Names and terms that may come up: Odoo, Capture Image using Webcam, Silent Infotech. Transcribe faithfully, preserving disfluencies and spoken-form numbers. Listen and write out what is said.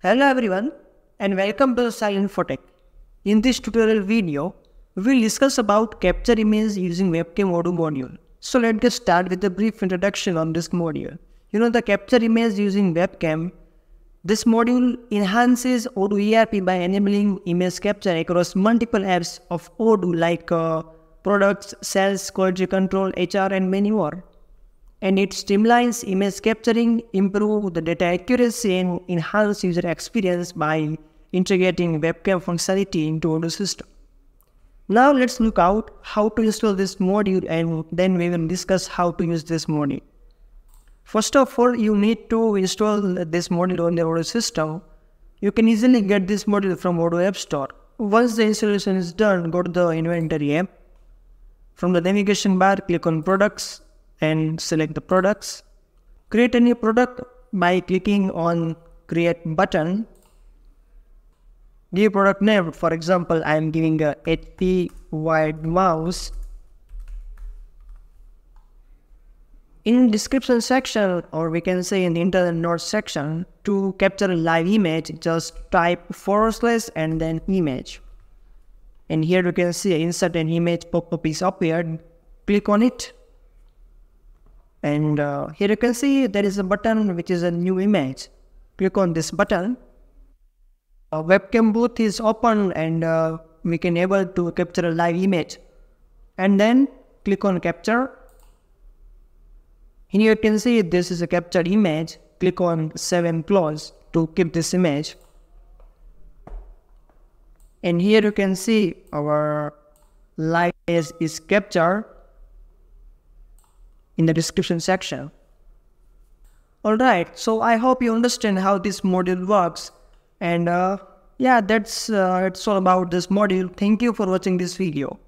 Hello everyone and welcome to Silent Infotech. In this tutorial video, we will discuss about Capture Image using Webcam Odoo module. So let's get started with a brief introduction on this module. You know the Capture Image using Webcam, this module enhances Odoo E R P by enabling image capture across multiple apps of Odoo like uh, products, sales, quality control, H R and many more. And it streamlines image capturing, improve the data accuracy and enhance user experience by integrating webcam functionality into Odoo system. Now let's look out how to install this module and then we will discuss how to use this module. First of all, you need to install this module on the Odoo system. You can easily get this module from Odoo App Store. Once the installation is done, go to the inventory app. From the navigation bar, click on products and select the products. Create a new product by clicking on create button. Give product name. For example, I am giving a H P wide mouse. In description section, or we can say in the internal notes section, to capture a live image, just type forward slash and then image. And here you can see insert an image pop-up is appeared. Click on it. And uh, here you can see there is a button which is a new image. Click on this button. A webcam booth is open and uh, we can able to capture a live image. And then click on capture. Here you can see this is a captured image. Click on save and close to keep this image. And here you can see our live image is captured in the description section. Alright, so I hope you understand how this module works. And uh, yeah, that's uh, it's all about this module. Thank you for watching this video.